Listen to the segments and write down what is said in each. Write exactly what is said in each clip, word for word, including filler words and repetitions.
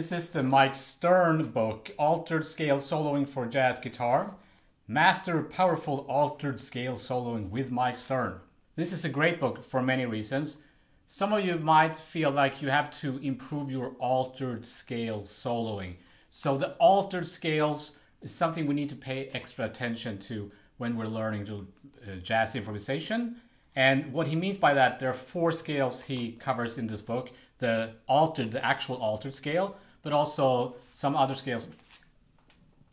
This is the Mike Stern book, Altered Scale Soloing for Jazz Guitar. Master Powerful Altered Scale Soloing with Mike Stern. This is a great book for many reasons. Some of you might feel like you have to improve your altered scale soloing. So the altered scales is something we need to pay extra attention to when we're learning to uh, jazz improvisation. And what he means by that, there are four scales he covers in this book. The altered, the actual altered scale, but also some other scales.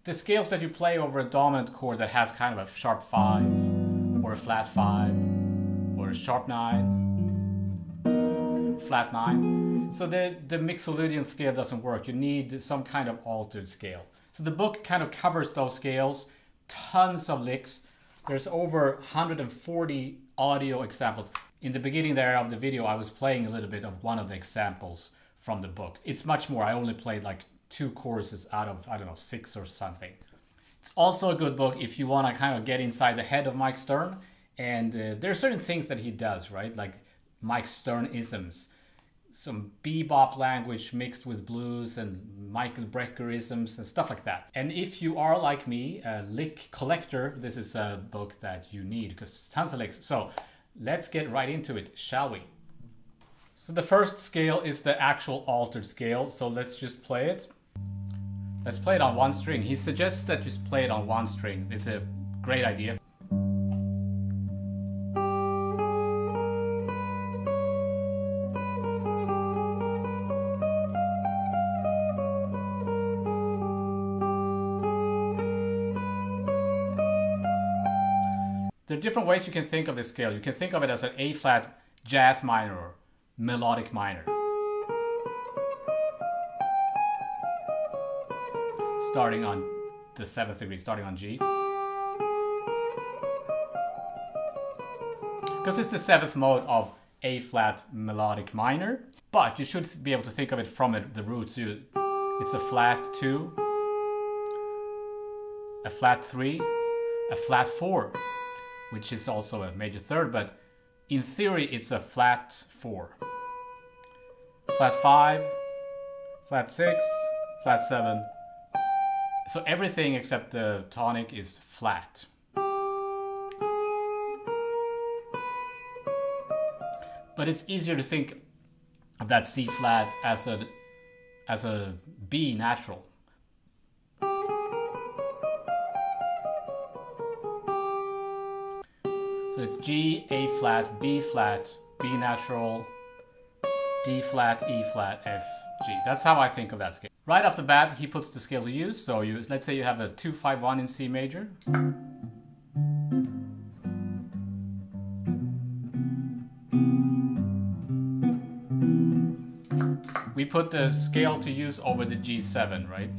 The scales that you play over a dominant chord that has kind of a sharp five, or a flat five, or a sharp nine, flat nine. So the, the mixolydian scale doesn't work. You need some kind of altered scale. So the book kind of covers those scales, tons of licks. There's over one hundred forty audio examples. In the beginning there of the video, I was playing a little bit of one of the examples from the book. It's much more. I only played like two choruses out of, I don't know, six or something. It's also a good book if you want to kind of get inside the head of Mike Stern. And uh, there are certain things that he does, right? Like Mike Stern-isms, some bebop language mixed with blues and Michael Breckerisms and stuff like that. And if you are like me, a lick collector, this is a book that you need because there's tons of licks. So let's get right into it, shall we? So the first scale is the actual altered scale. So let's just play it. Let's play it on one string. He suggests that you play it on one string. It's a great idea. There are different ways you can think of this scale. You can think of it as an A-flat jazz minor or melodic minor. Starting on the seventh degree, starting on G. Because it's the seventh mode of A-flat melodic minor, but you should be able to think of it from the roots. You, it's a flat two, a flat three, a flat four, which is also a major third, but in theory it's a flat four. Flat five, flat six, flat seven. So everything except the tonic is flat. But it's easier to think of that C flat as a, as a B natural. So it's G, A flat, B flat, B natural, D flat, E flat, F, G. That's how I think of that scale. Right off the bat, he puts the scale to use. So you, let's say you have a two five one in C major. We put the scale to use over the G seven, right?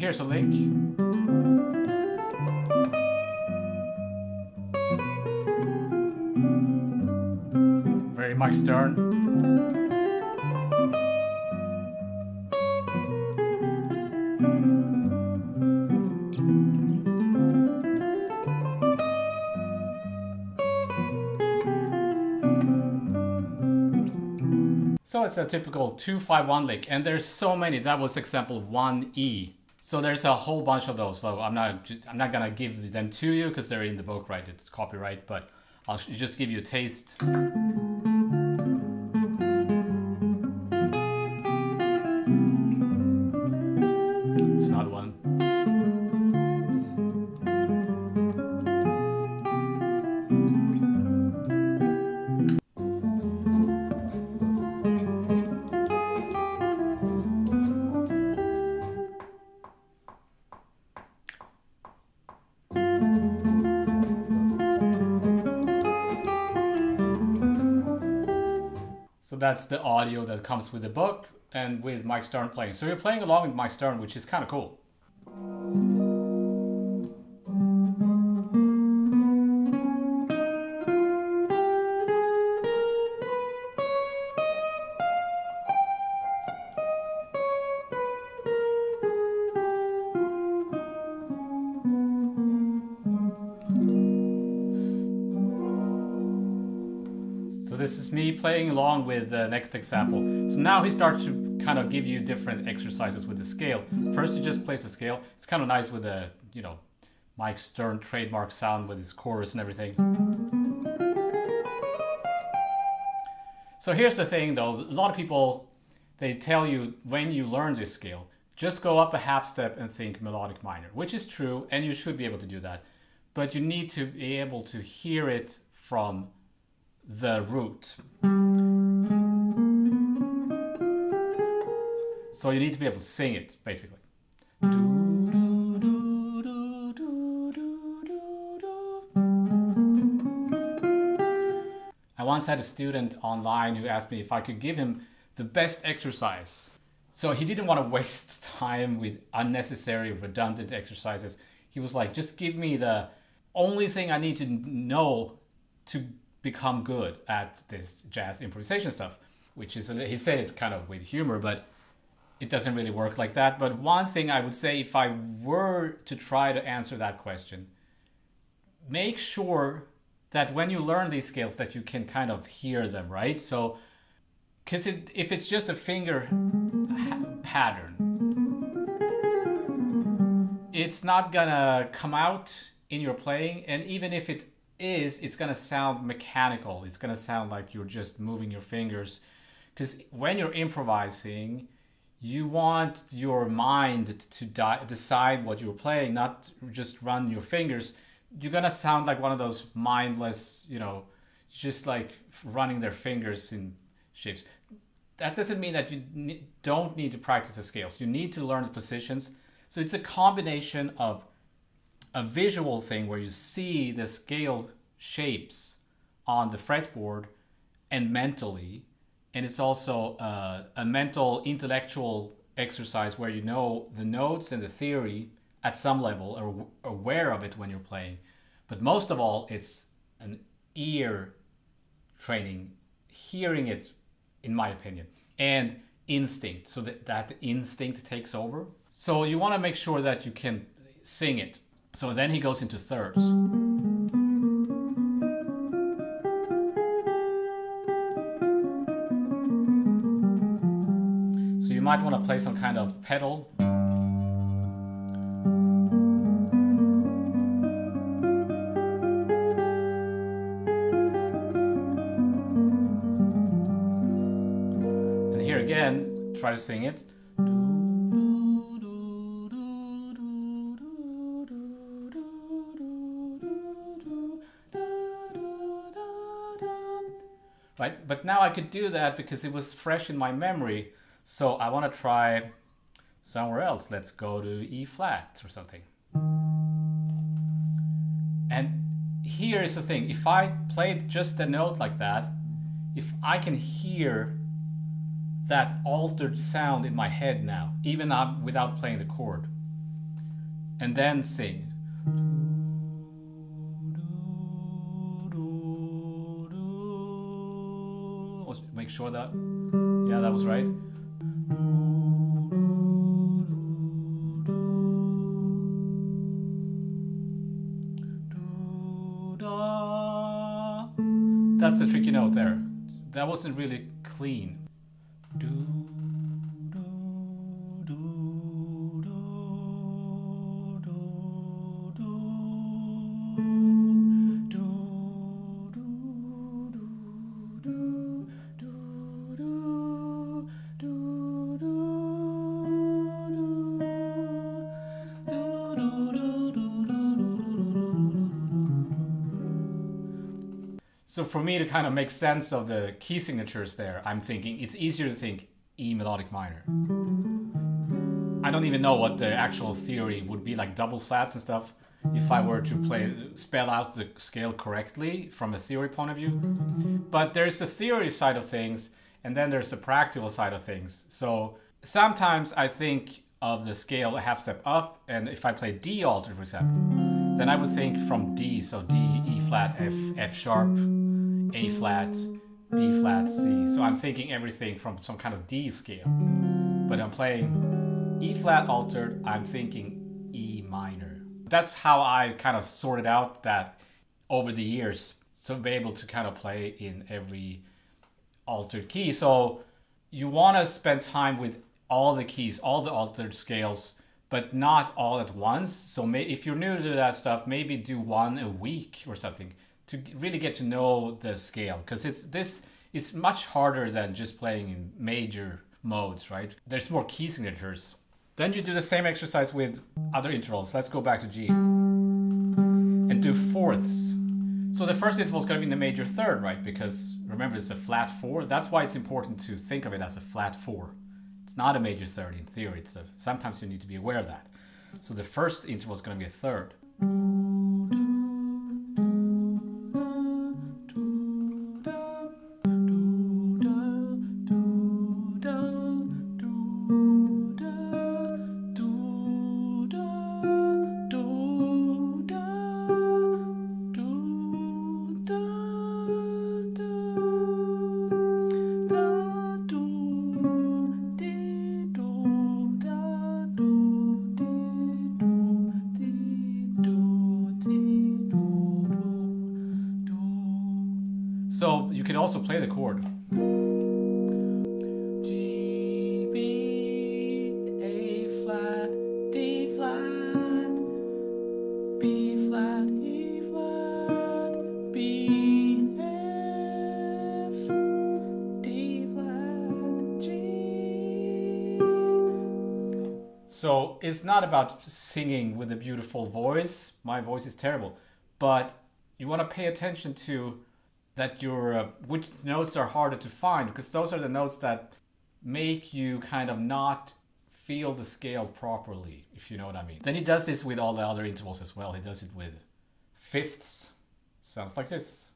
Here's a lick. Very Mike Stern. So it's a typical two five one lick, and there's so many. That was example one E. So there's a whole bunch of those. So I'm not, I'm not gonna give them to you because they're in the book, right? It's copyright, but I'll just give you a taste. It's another one. That's the audio that comes with the book and with Mike Stern playing. So you're playing along with Mike Stern, which is kind of cool. this is me playing along with the next example. So now he starts to kind of give you different exercises with the scale. First he just plays the scale. It's kind of nice with the, you know, Mike Stern trademark sound with his chorus and everything. So here's the thing though, a lot of people, they tell you when you learn this scale, just go up a half step and think melodic minor, which is true, and you should be able to do that. But you need to be able to hear it from the root. So you need to be able to sing it, basically. I once had a student online who asked me if I could give him the best exercise. So he didn't want to waste time with unnecessary, redundant exercises. He was like, just give me the only thing I need to know to become good at this jazz improvisation stuff, which is, he said it kind of with humor, but it doesn't really work like that. But one thing I would say, if I were to try to answer that question, make sure that when you learn these scales that you can kind of hear them, right? So, because it, if it's just a finger pattern, it's not gonna come out in your playing, and even if it is, it's gonna sound mechanical. It's gonna sound like you're just moving your fingers, because when you're improvising, you want your mind to decide what you're playing, not just run your fingers. You're gonna sound like one of those mindless, you know, just like running their fingers in shapes. That doesn't mean that you don't need to practice the scales. You need to learn the positions. So it's a combination of a visual thing where you see the scale shapes on the fretboard and mentally, and it's also a, a mental intellectual exercise where you know the notes and the theory at some level, are aware of it when you're playing. But most of all, it's an ear training, hearing it, in my opinion, and instinct, so that, that instinct takes over. So you want to make sure that you can sing it. So then he goes into thirds. So you might want to play some kind of pedal. And here again, try to sing it. Right? But now I could do that because it was fresh in my memory. So I want to try somewhere else. Let's go to E flat or something. And here is the thing. If I played just a note like that, if I can hear that altered sound in my head now, even without playing the chord, and then sing. Make sure that, yeah, that was right. That's the tricky note there. That wasn't really clean. So for me to kind of make sense of the key signatures there, I'm thinking it's easier to think E melodic minor. I don't even know what the actual theory would be, like double flats and stuff, if I were to play, spell out the scale correctly from a theory point of view. But there's the theory side of things, and then there's the practical side of things. So sometimes I think of the scale a half step up, and if I play D altered, for example, then I would think from D, so D, E flat, F, F sharp, A flat, B flat, C. So I'm thinking everything from some kind of D scale. But I'm playing E flat altered, I'm thinking E minor. That's how I kind of sorted out that over the years. So be able to kind of play in every altered key. So you want to spend time with all the keys, all the altered scales, but not all at once. So may, if you're new to that stuff, maybe do one a week or something to really get to know the scale, because it's this it's much harder than just playing in major modes, right? There's more key signatures. Then you do the same exercise with other intervals. Let's go back to G and do fourths. So the first interval is going to be in the major third, right? Because remember, it's a flat four. That's why it's important to think of it as a flat four. It's not a major third in theory. It's a, sometimes you need to be aware of that. So the first interval is going to be a third. So you can also play the chord. G, B, A flat, D flat, B flat, E flat, B, F, D flat, G. So it's not about singing with a beautiful voice. My voice is terrible. But you want to pay attention to that your uh, which notes are harder to find, because those are the notes that make you kind of not feel the scale properly, if you know what I mean. Then he does this with all the other intervals as well. He does it with fifths. Sounds like this.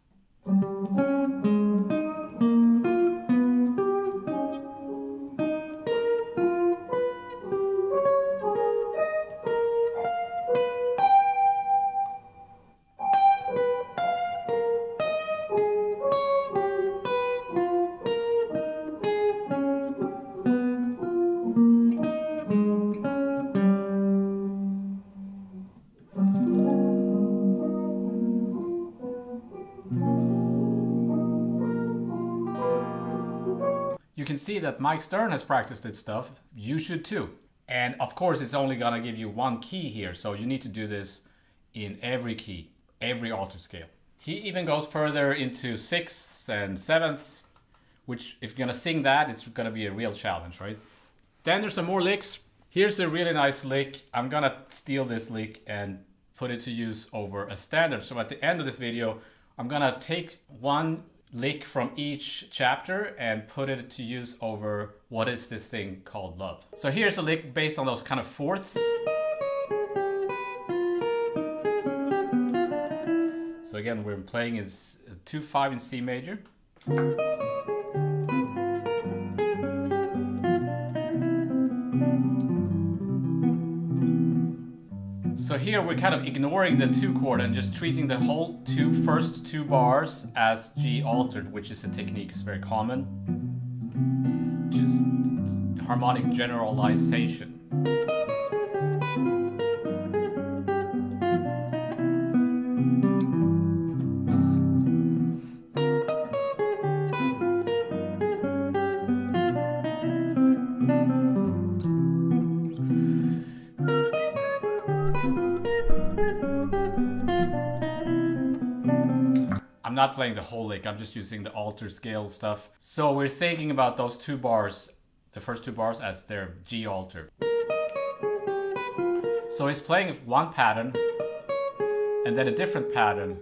You can see that Mike Stern has practiced this stuff. You should too. And of course, it's only gonna give you one key here, so you need to do this in every key, every altered scale. He even goes further into sixths and sevenths, which if you're gonna sing that, it's gonna be a real challenge, right? Then there's some more licks. Here's a really nice lick. I'm gonna steal this lick and put it to use over a standard. So at the end of this video, I'm gonna take one lick from each chapter and put it to use over What Is This Thing Called Love. So here's a lick based on those kind of fourths. So again, we're playing in two five in C major. So here we're kind of ignoring the two chord and just treating the whole two first two bars as G altered, which is a technique that's very common. Just harmonic generalization. I'm not playing the whole lick, I'm just using the altered scale stuff. So we're thinking about those two bars, the first two bars, as their G altered. So he's playing one pattern and then a different pattern.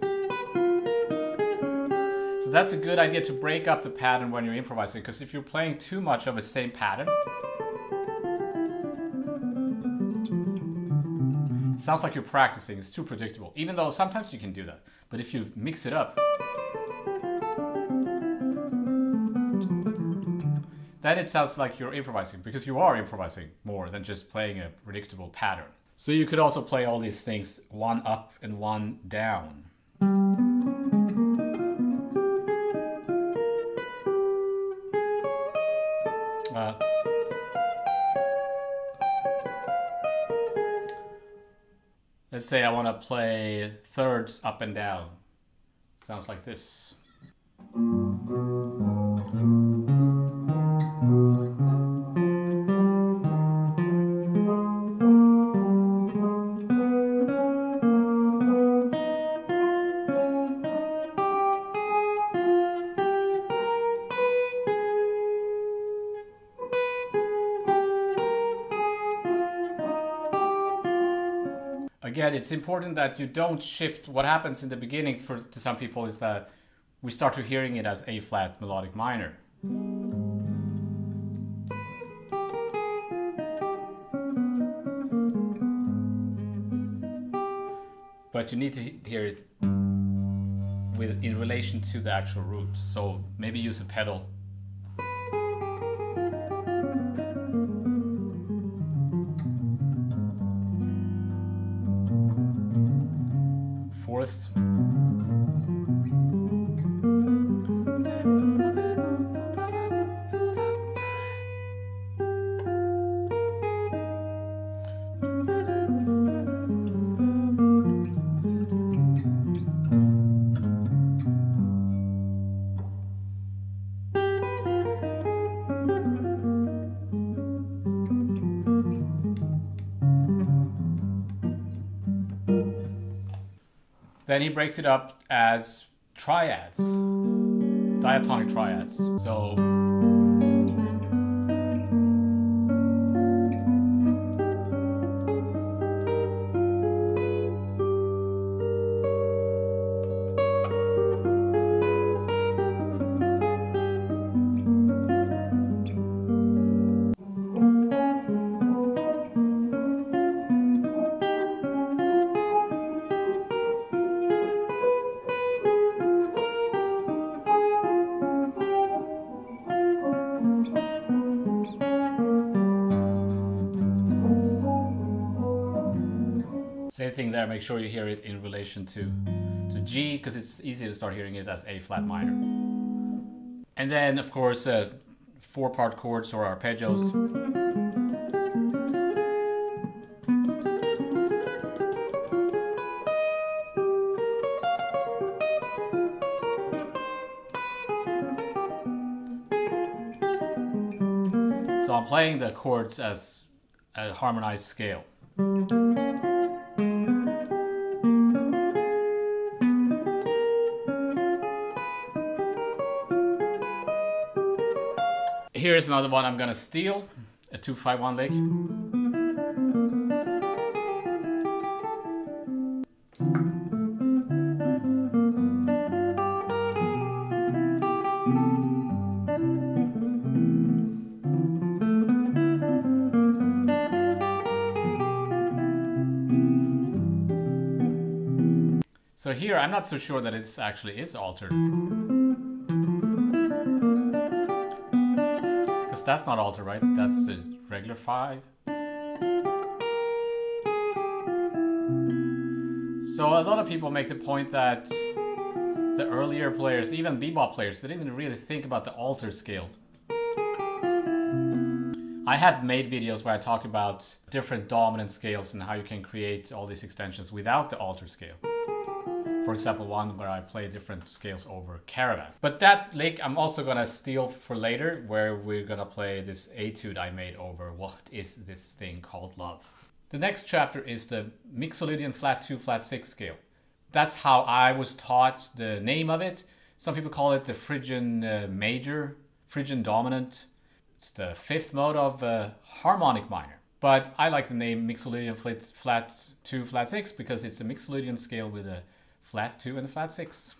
So that's a good idea to break up the pattern when you're improvising, because if you're playing too much of the same pattern, it sounds like you're practicing, it's too predictable, even though sometimes you can do that. But if you mix it up, then it sounds like you're improvising, because you are improvising more than just playing a predictable pattern. So you could also play all these things, one up and one down. Uh, Let's say I want to play thirds up and down. Sounds like this. again, it's important that you don't shift. What happens in the beginning for to some people is that we start to hearing it as A flat melodic minor. But you need to hear it with in relation to the actual root. So maybe use a pedal. Forest. Then he breaks it up as triads, diatonic triads. So same thing there, make sure you hear it in relation to, to G, because it's easier to start hearing it as A flat minor. And then, of course, uh, four-part chords or arpeggios. So I'm playing the chords as a harmonized scale. Here's another one I'm gonna steal, a two five one lick. So here I'm not so sure that it's actually is altered. That's not altered, right? That's a regular five. So a lot of people make the point that the earlier players, even bebop players, they didn't really think about the altered scale. I have made videos where I talk about different dominant scales and how you can create all these extensions without the altered scale. For example, one where I play different scales over Caravan. But that lick I'm also gonna steal for later, where we're gonna play this etude I made over What Is This Thing Called Love. The next chapter is the Mixolydian flat two, flat six scale. That's how I was taught the name of it. Some people call it the Phrygian uh, major, Phrygian dominant. It's the fifth mode of uh, harmonic minor. But I like the name Mixolydian flat, flat two, flat six, because it's a Mixolydian scale with a flat two and flat six.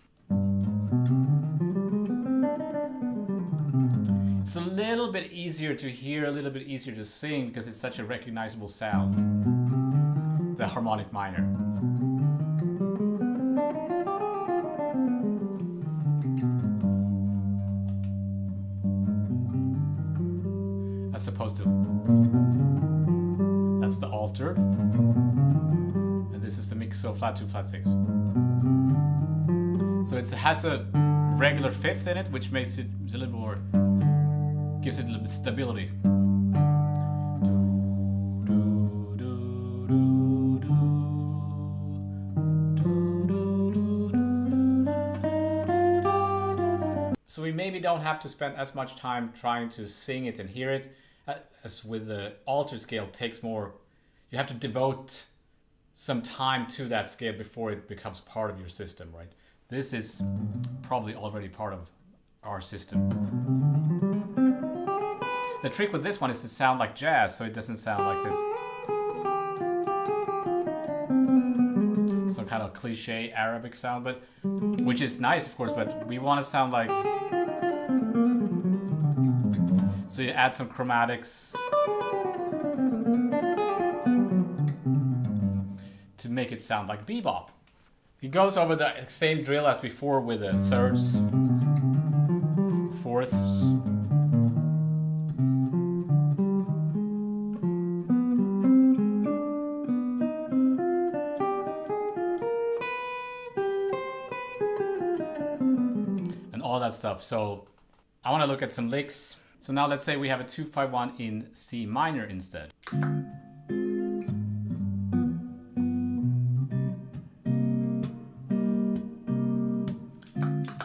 It's a little bit easier to hear, a little bit easier to sing, because it's such a recognizable sound, the harmonic minor. As opposed to, that's the altered, and this is the mixo flat two, flat six. So it has a regular fifth in it, which makes it a little more, gives it a little bit stability. So we maybe don't have to spend as much time trying to sing it and hear it, as with the altered scale, it takes more, you have to devote some time to that scale before it becomes part of your system, right? This is probably already part of our system. The trick with this one is to sound like jazz, so it doesn't sound like this. some kind of cliche Arabic sound, but which is nice, of course, but we want to sound like... So you add some chromatics to make it sound like bebop. He goes over the same drill as before with the thirds, fourths. Stuff. So I want to look at some licks. So now let's say we have a two five one in C minor instead.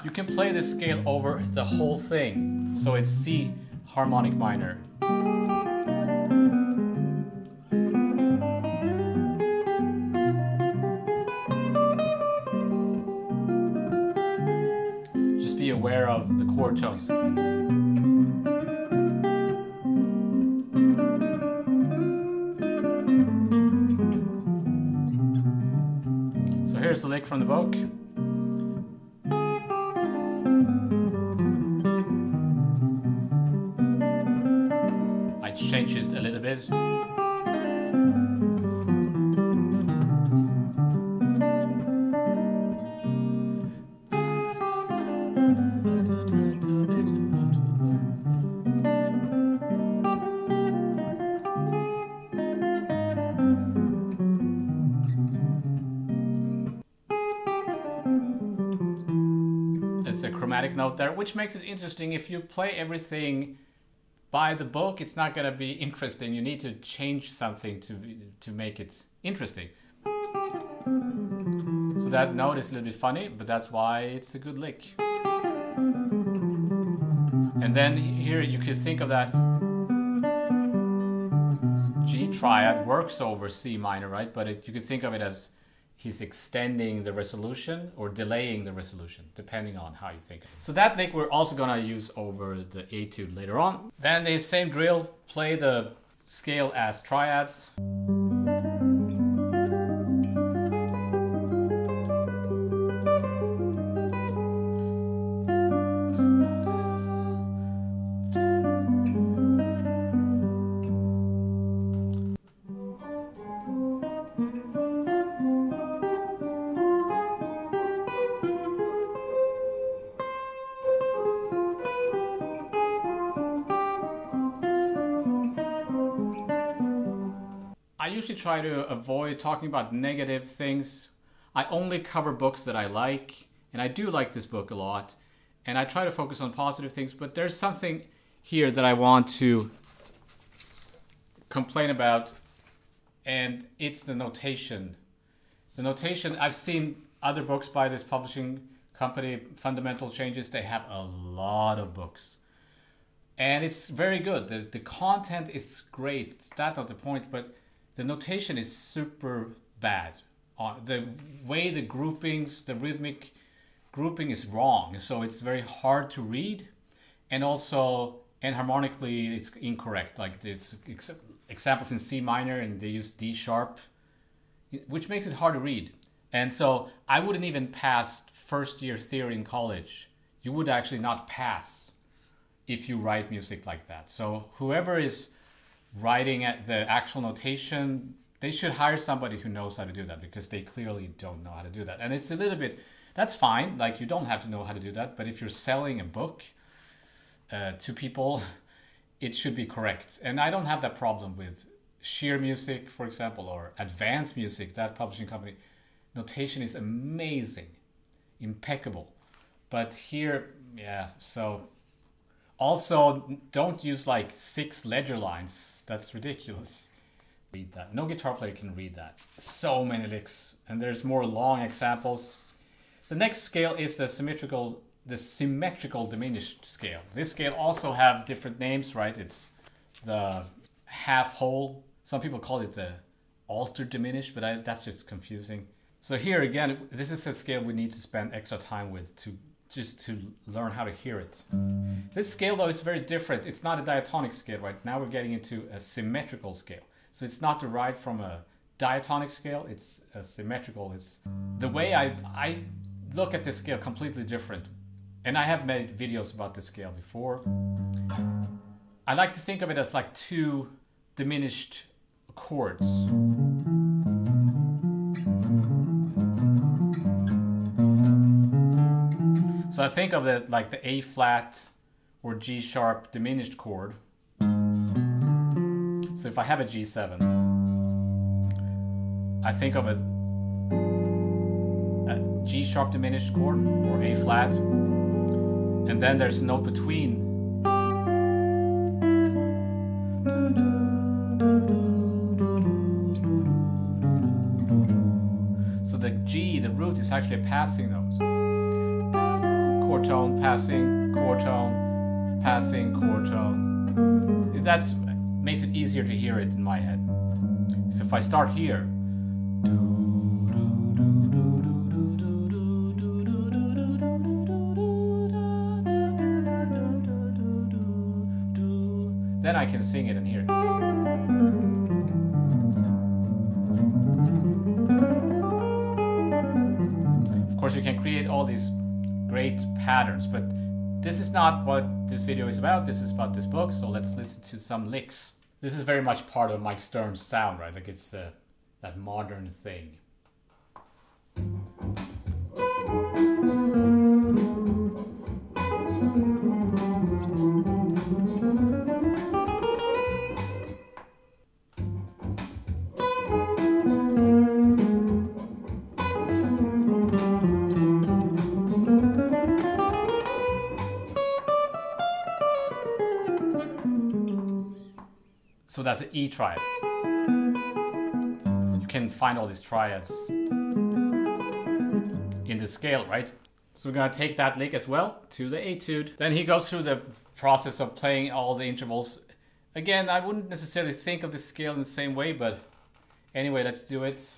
You can play this scale over the whole thing. So it's C harmonic minor. Aware of the chord tones. So here's the lick from the book. I changed it a little bit. Note there, which makes it interesting. If you play everything by the book, it's not going to be interesting. You need to change something to to make it interesting. So that note is a little bit funny, but that's why it's a good lick. And then here you could think of that G triad works over C minor, right? But it, you could think of it as he's extending the resolution or delaying the resolution, depending on how you think. So that lick we're also gonna use over the etude later on. Then the same drill, play the scale as triads. I usually try to avoid talking about negative things. I only cover books that I like, and I do like this book a lot, and I try to focus on positive things, but there's something here that I want to complain about, and it's the notation. The notation, I've seen other books by this publishing company, Fundamental Changes. They have a lot of books. And it's very good. The, the content is great. That's not the point, but the notation is super bad. Uh, the way the groupings, the rhythmic grouping is wrong. So it's very hard to read. And also, enharmonically, it's incorrect. Like it's ex examples in C minor and they use D sharp, which makes it hard to read. And so I wouldn't even pass first year theory in college. You would actually not pass if you write music like that. So whoever is writing at the actual notation, they should hire somebody who knows how to do that, because they clearly don't know how to do that. And it's a little bit, that's fine, like you don't have to know how to do that, but if you're selling a book uh, to people, it should be correct. And I don't have that problem with sheer music, for example, or advanced music. That publishing company notation is amazing, impeccable. But here, yeah, so also, don't use like six ledger lines. That's ridiculous. Read that. No guitar player can read that. So many licks. And there's more long examples. The next scale is the symmetrical, the symmetrical diminished scale. This scale also have different names, right? It's the half whole. Some people call it the altered diminished, but I, that's just confusing. So here again, this is a scale we need to spend extra time with to just to learn how to hear it. This scale though is very different. It's not a diatonic scale, right? Now we're getting into a symmetrical scale. So it's not derived from a diatonic scale, it's uh, symmetrical. It's the way I, I look at this scale completely different. And I have made videos about this scale before. I like to think of it as like two diminished chords. So I think of it like the A flat or G sharp diminished chord. So if I have a G seven, I think of it a G sharp diminished chord or A flat, and then there's a note between. So the G, the root, is actually a passing note. Chord tone, passing, chord tone, passing, chord tone. That's makes it easier to hear it in my head. So if I start here, then I can sing it and hear it. Of course, you can create all these great patterns, but this is not what this video is about. This is about this book, so let's listen to some licks. This is very much part of Mike Stern's sound, right? Like it's uh, that modern thing. So that's an E triad. You can find all these triads in the scale, right? So we're gonna take that lick as well to the etude. Then he goes through the process of playing all the intervals. Again, I wouldn't necessarily think of the scale in the same way, but anyway, let's do it.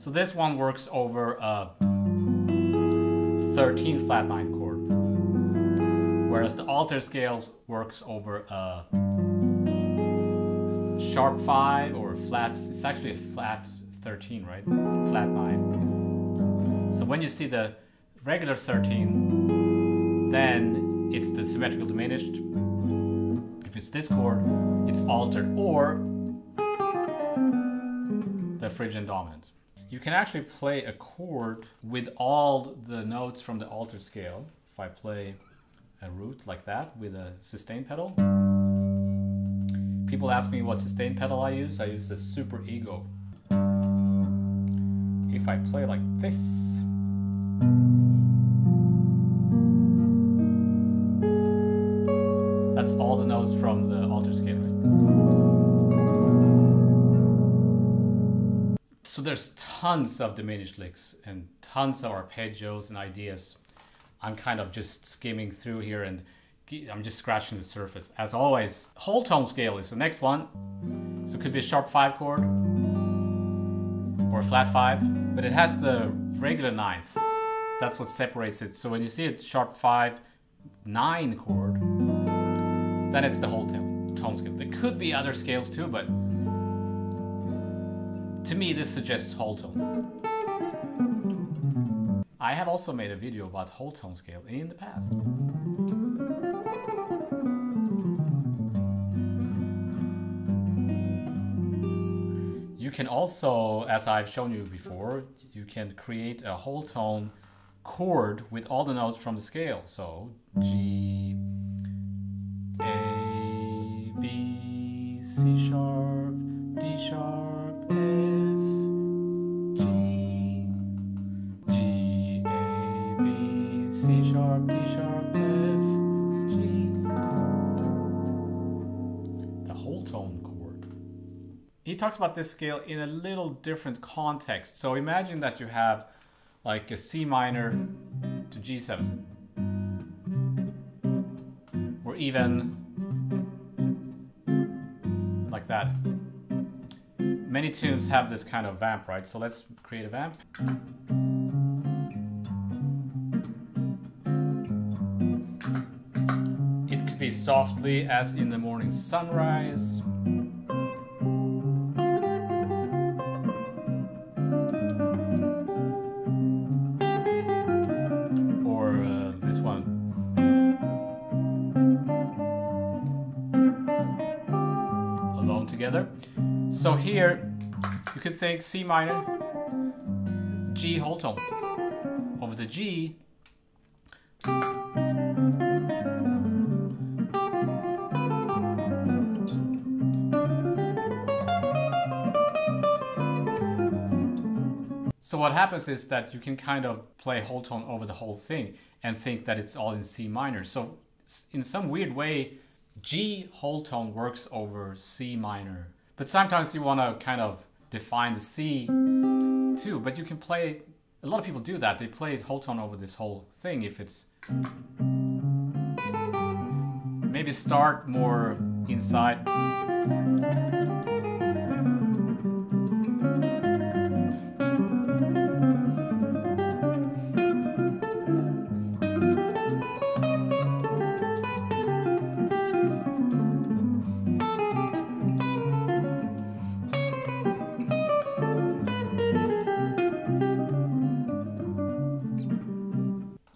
So this one works over a thirteenth flat nine chord, whereas the altered scales works over a sharp five or flat. It's actually a flat thirteen, right? Flat nine. So when you see the regular thirteen, then it's the symmetrical diminished. If it's this chord, it's altered or the Phrygian dominant. You can actually play a chord with all the notes from the altered scale. If I play a root like that with a sustain pedal. People ask me what sustain pedal I use. I use the Super Ego. If I play like this, that's all the notes from the altered scale, right? So there's tons of diminished licks and tons of arpeggios and ideas. I'm kind of just skimming through here and I'm just scratching the surface. As always, whole tone scale is the next one. So it could be a sharp five chord or a flat five, but it has the regular ninth. That's what separates it. So when you see a sharp five, nine chord, then it's the whole tone scale. There could be other scales too, but to me, this suggests whole tone. I have also made a video about whole tone scale in the past. You can also, as I've shown you before, you can create a whole tone chord with all the notes from the scale. So G, A, B, C sharp, D sharp, talks about this scale in a little different context. So imagine that you have like a C minor to G seven or even like that. Many tunes have this kind of vamp, right? So let's create a vamp. It could be softly as in the morning sunrise. So here you could think C minor, G whole tone. Over the G, so what happens is that you can kind of play whole tone over the whole thing and think that it's all in C minor. So in some weird way, G whole tone works over C minor. But sometimes you want to kind of define the C too, but you can play, a lot of people do that, they play whole tone over this whole thing if it's, maybe start more inside.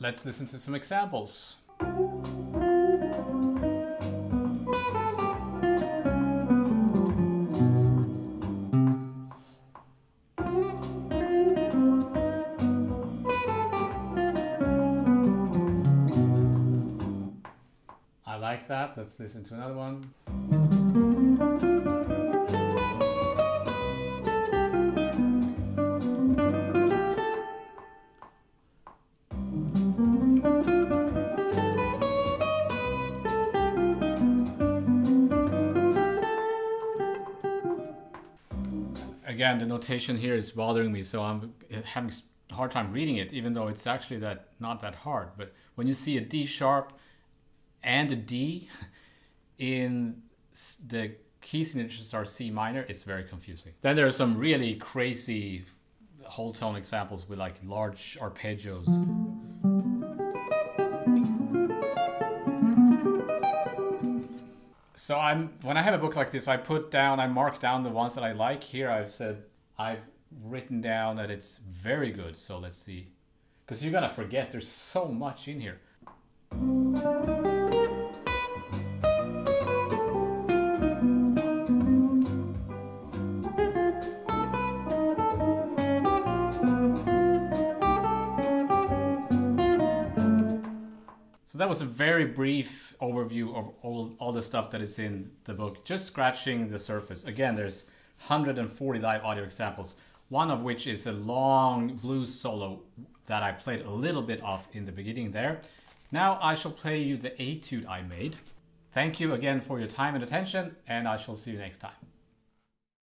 Let's listen to some examples. I like that. Let's listen to another one. Again, the notation here is bothering me, so I'm having a hard time reading it, even though it's actually that not that hard. But when you see a D sharp and a D in the key signatures are C minor, it's very confusing. Then there are some really crazy whole tone examples with like large arpeggios. So I'm, when I have a book like this, I put down, I mark down the ones that I like. Here I've said, I've written down that it's very good. So let's see, because you're going to forget, there's so much in here. So that was a very brief overview of all, all the stuff that is in the book, just scratching the surface. Again, there's one hundred forty live audio examples, one of which is a long blues solo that I played a little bit of in the beginning there. Now I shall play you the etude I made. Thank you again for your time and attention, and I shall see you next time.